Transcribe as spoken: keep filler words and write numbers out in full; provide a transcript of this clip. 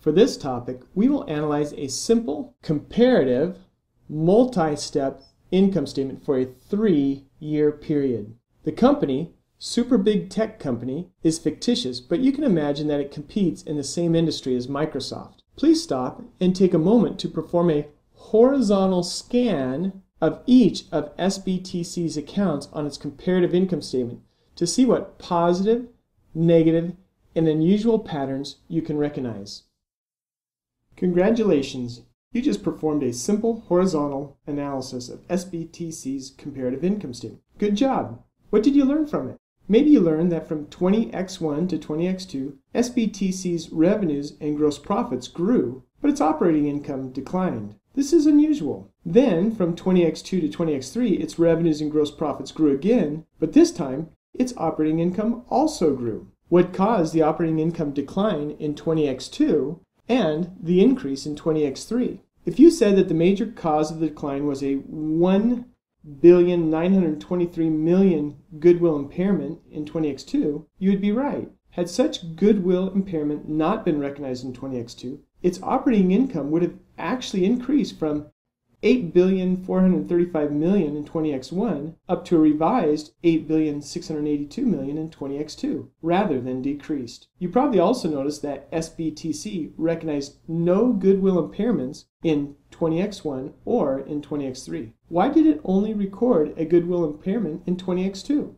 For this topic, we will analyze a simple, comparative, multi-step income statement for a three-year period. The company, Super Big Tech Company, is fictitious, but you can imagine that it competes in the same industry as Microsoft. Please stop and take a moment to perform a horizontal scan of each of S B T C's accounts on its comparative income statement to see what positive, negative, and unusual patterns you can recognize. Congratulations! You just performed a simple horizontal analysis of S B T C's comparative income statement. Good job! What did you learn from it? Maybe you learned that from twenty X one to twenty X two, S B T C's revenues and gross profits grew, but its operating income declined. This is unusual. Then, from twenty X two to twenty X three, its revenues and gross profits grew again, but this time, its operating income also grew. What caused the operating income decline in twenty X two and the increase in twenty X three? If you said that the major cause of the decline was a one billion nine hundred twenty-three million dollars goodwill impairment in twenty X two, you would be right. Had such goodwill impairment not been recognized in twenty X two, its operating income would have actually increased from eight billion four hundred thirty-five million dollars in twenty X one up to a revised eight billion six hundred eighty-two million dollars in twenty X two, rather than decreased. You probably also noticed that S B T C recognized no goodwill impairments in twenty X one or in twenty X three. Why did it only record a goodwill impairment in twenty X two?